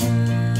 time.